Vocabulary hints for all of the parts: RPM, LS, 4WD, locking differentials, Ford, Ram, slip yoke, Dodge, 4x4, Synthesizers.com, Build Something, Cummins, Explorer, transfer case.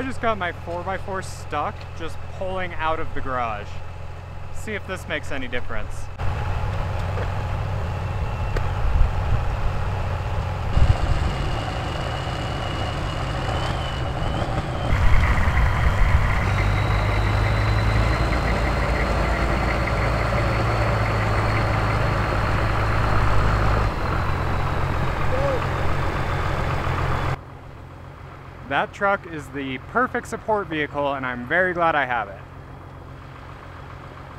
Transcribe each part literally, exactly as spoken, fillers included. I just got my four by four stuck just pulling out of the garage. See if this makes any difference. That truck is the perfect support vehicle, and I'm very glad I have it.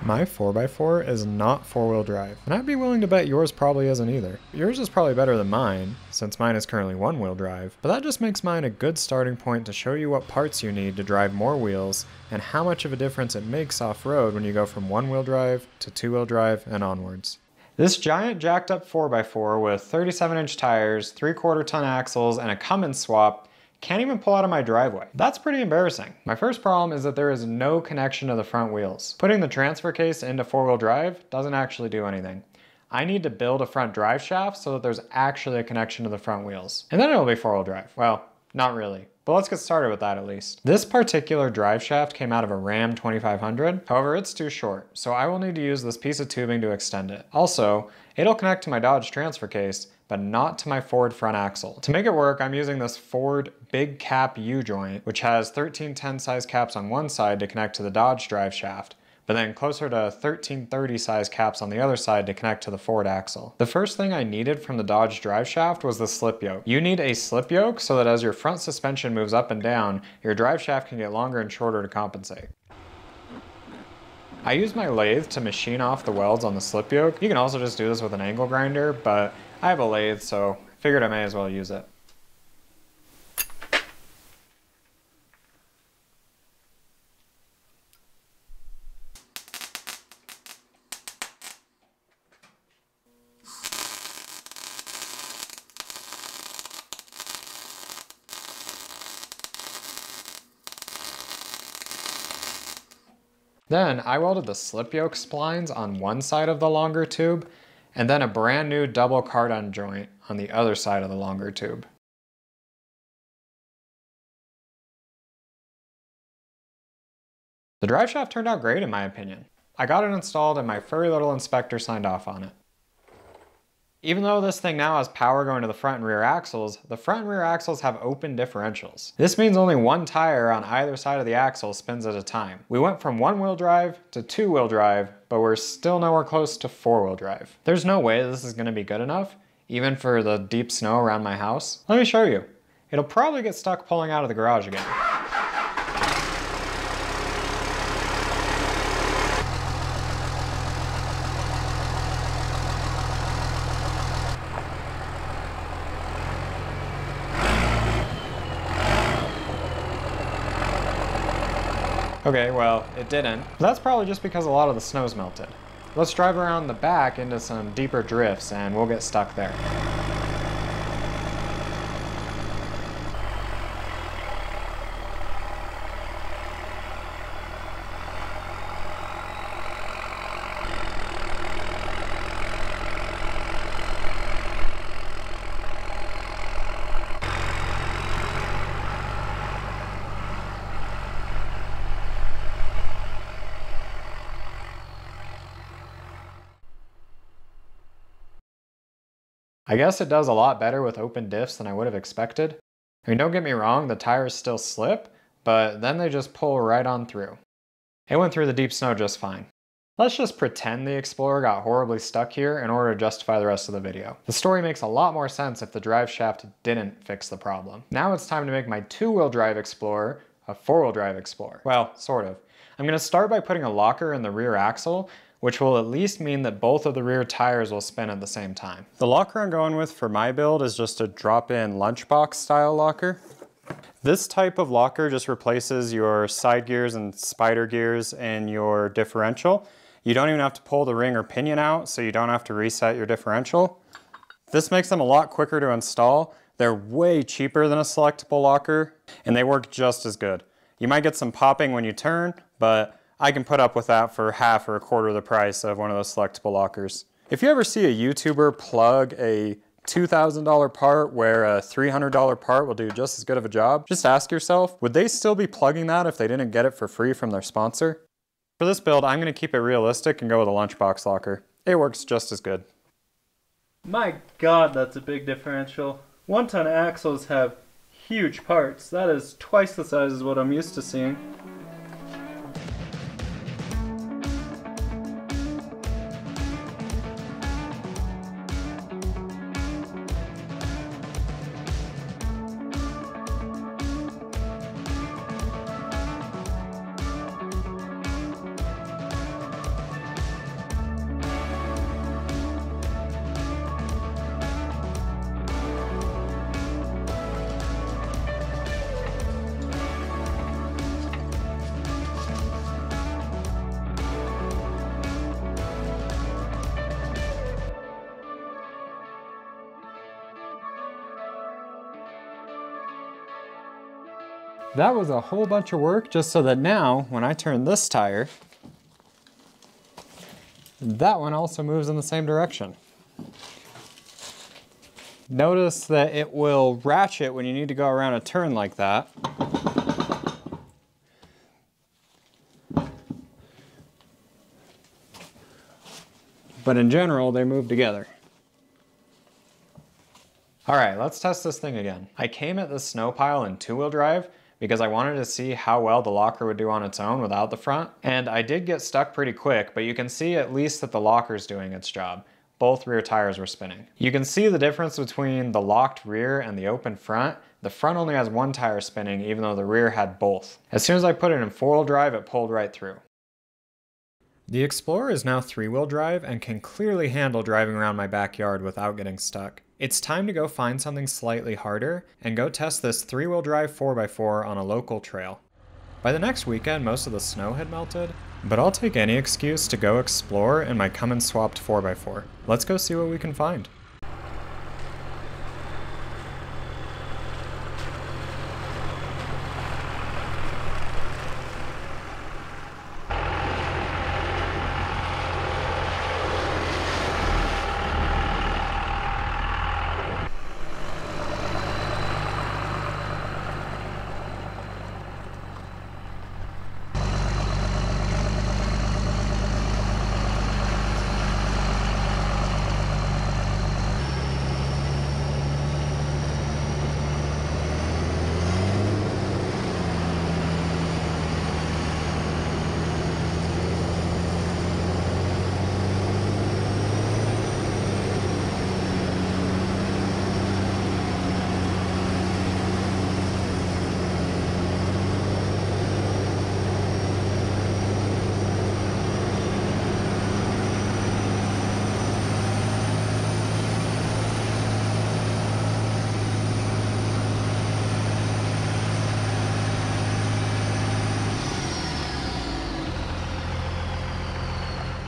My four by four is not four-wheel drive, and I'd be willing to bet yours probably isn't either. Yours is probably better than mine, since mine is currently one-wheel drive, but that just makes mine a good starting point to show you what parts you need to drive more wheels, and how much of a difference it makes off-road when you go from one-wheel drive to two-wheel drive and onwards. This giant jacked up four by four with thirty-seven inch tires, three quarter ton axles, and a Cummins swap can't even pull out of my driveway. That's pretty embarrassing. My first problem is that there is no connection to the front wheels. Putting the transfer case into four-wheel drive doesn't actually do anything. I need to build a front drive shaft so that there's actually a connection to the front wheels. And then it'll be four-wheel drive. Well, not really. But let's get started with that at least. This particular drive shaft came out of a Ram twenty-five hundred. However, it's too short, so I will need to use this piece of tubing to extend it. Also, it'll connect to my Dodge transfer case, but not to my Ford front axle. To make it work, I'm using this Ford big cap U-joint, which has thirteen ten size caps on one side to connect to the Dodge drive shaft, but then closer to thirteen thirty size caps on the other side to connect to the Ford axle. The first thing I needed from the Dodge drive shaft was the slip yoke. You need a slip yoke so that as your front suspension moves up and down, your drive shaft can get longer and shorter to compensate. I used my lathe to machine off the welds on the slip yoke. You can also just do this with an angle grinder, but I have a lathe, so figured I may as well use it. Then I welded the slip yoke splines on one side of the longer tube, and then a brand new double cardon joint on the other side of the longer tube. The drive shaft turned out great in my opinion. I got it installed and my furry little inspector signed off on it. Even though this thing now has power going to the front and rear axles, the front and rear axles have open differentials. This means only one tire on either side of the axle spins at a time. We went from one-wheel drive to two-wheel drive, but we're still nowhere close to four-wheel drive. There's no way this is gonna be good enough, even for the deep snow around my house. Let me show you. It'll probably get stuck pulling out of the garage again. Okay, well, it didn't. That's probably just because a lot of the snow's melted. Let's drive around the back into some deeper drifts and we'll get stuck there. I guess it does a lot better with open diffs than I would have expected. I mean, don't get me wrong, the tires still slip, but then they just pull right on through. It went through the deep snow just fine. Let's just pretend the Explorer got horribly stuck here in order to justify the rest of the video. The story makes a lot more sense if the drive shaft didn't fix the problem. Now it's time to make my two-wheel drive Explorer a four-wheel drive Explorer. Well, sort of. I'm gonna start by putting a locker in the rear axle, which will at least mean that both of the rear tires will spin at the same time. The locker I'm going with for my build is just a drop-in lunchbox style locker. This type of locker just replaces your side gears and spider gears in your differential. You don't even have to pull the ring or pinion out, so you don't have to reset your differential. This makes them a lot quicker to install. They're way cheaper than a selectable locker, and they work just as good. You might get some popping when you turn, but I can put up with that for half or a quarter of the price of one of those selectable lockers. If you ever see a YouTuber plug a two thousand dollar part where a three hundred dollar part will do just as good of a job, just ask yourself, would they still be plugging that if they didn't get it for free from their sponsor? For this build, I'm gonna keep it realistic and go with a lunchbox locker. It works just as good. My God, that's a big differential. One ton axles have huge parts. That is twice the size as what I'm used to seeing. That was a whole bunch of work just so that now, when I turn this tire, that one also moves in the same direction. Notice that it will ratchet when you need to go around a turn like that. But in general, they move together. All right, let's test this thing again. I came at this snow pile in two-wheel drive because I wanted to see how well the locker would do on its own without the front. And I did get stuck pretty quick, but you can see at least that the locker's doing its job. Both rear tires were spinning. You can see the difference between the locked rear and the open front. The front only has one tire spinning, even though the rear had both. As soon as I put it in four-wheel drive, it pulled right through. The Explorer is now three-wheel drive and can clearly handle driving around my backyard without getting stuck. It's time to go find something slightly harder and go test this three-wheel drive four by four on a local trail. By the next weekend, most of the snow had melted, but I'll take any excuse to go explore in my Cummins swapped four by four. Let's go see what we can find.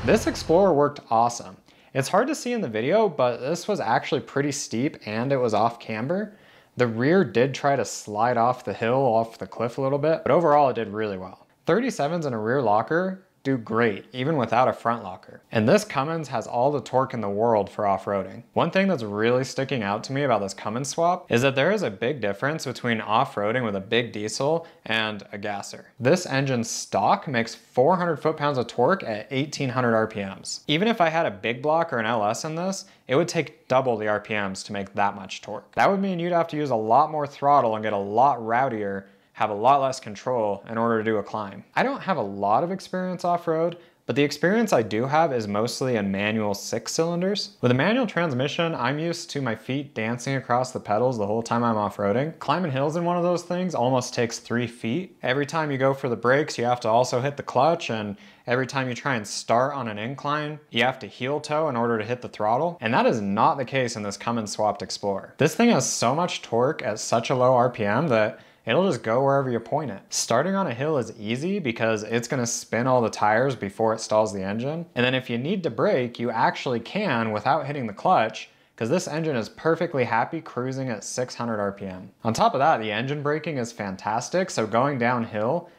This Explorer worked awesome. It's hard to see in the video, but this was actually pretty steep and it was off camber. The rear did try to slide off the hill, off the cliff a little bit, but overall it did really well. thirty-sevens in a rear locker do great, even without a front locker. And this Cummins has all the torque in the world for off-roading. One thing that's really sticking out to me about this Cummins swap is that there is a big difference between off-roading with a big diesel and a gasser. This engine stock makes four hundred foot-pounds of torque at eighteen hundred R P Ms. Even if I had a big block or an L S in this, it would take double the R P Ms to make that much torque. That would mean you'd have to use a lot more throttle and get a lot rowdier, have a lot less control in order to do a climb. I don't have a lot of experience off-road, but the experience I do have is mostly in manual six cylinders. With a manual transmission, I'm used to my feet dancing across the pedals the whole time I'm off-roading. Climbing hills in one of those things almost takes three feet. Every time you go for the brakes, you have to also hit the clutch, and every time you try and start on an incline, you have to heel toe in order to hit the throttle. And that is not the case in this Cummins swapped Explorer. This thing has so much torque at such a low R P M that it'll just go wherever you point it. Starting on a hill is easy because it's gonna spin all the tires before it stalls the engine. And then if you need to brake, you actually can without hitting the clutch because this engine is perfectly happy cruising at six hundred R P M. On top of that, the engine braking is fantastic, so going downhill,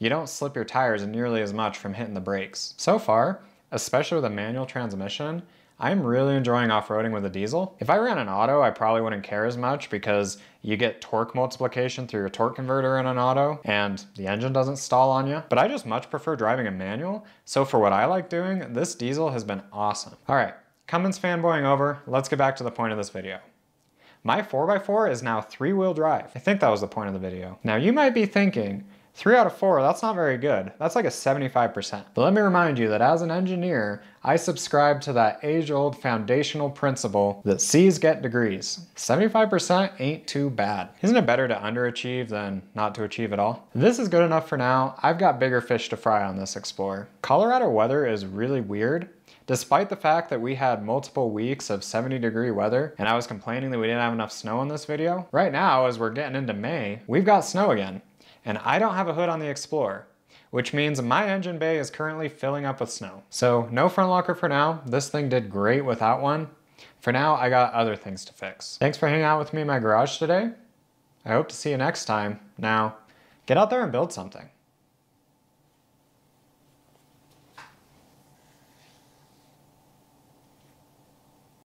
you don't slip your tires nearly as much from hitting the brakes. So far, especially with a manual transmission, I'm really enjoying off-roading with a diesel. If I ran an auto, I probably wouldn't care as much because you get torque multiplication through your torque converter in an auto and the engine doesn't stall on you. But I just much prefer driving a manual. So for what I like doing, this diesel has been awesome. All right, Cummins fanboying over. Let's get back to the point of this video. My four by four is now three-wheel drive. I think that was the point of the video. Now you might be thinking, Three out of four, that's not very good. That's like a seventy-five percent. But let me remind you that as an engineer, I subscribe to that age-old foundational principle that C's get degrees. seventy-five percent ain't too bad. Isn't it better to underachieve than not to achieve at all? This is good enough for now. I've got bigger fish to fry on this Explorer. Colorado weather is really weird. Despite the fact that we had multiple weeks of seventy degree weather and I was complaining that we didn't have enough snow in this video, right now as we're getting into May, we've got snow again. And I don't have a hood on the Explorer, which means my engine bay is currently filling up with snow. So no front locker for now. This thing did great without one. For now, I got other things to fix. Thanks for hanging out with me in my garage today. I hope to see you next time. Now, get out there and build something.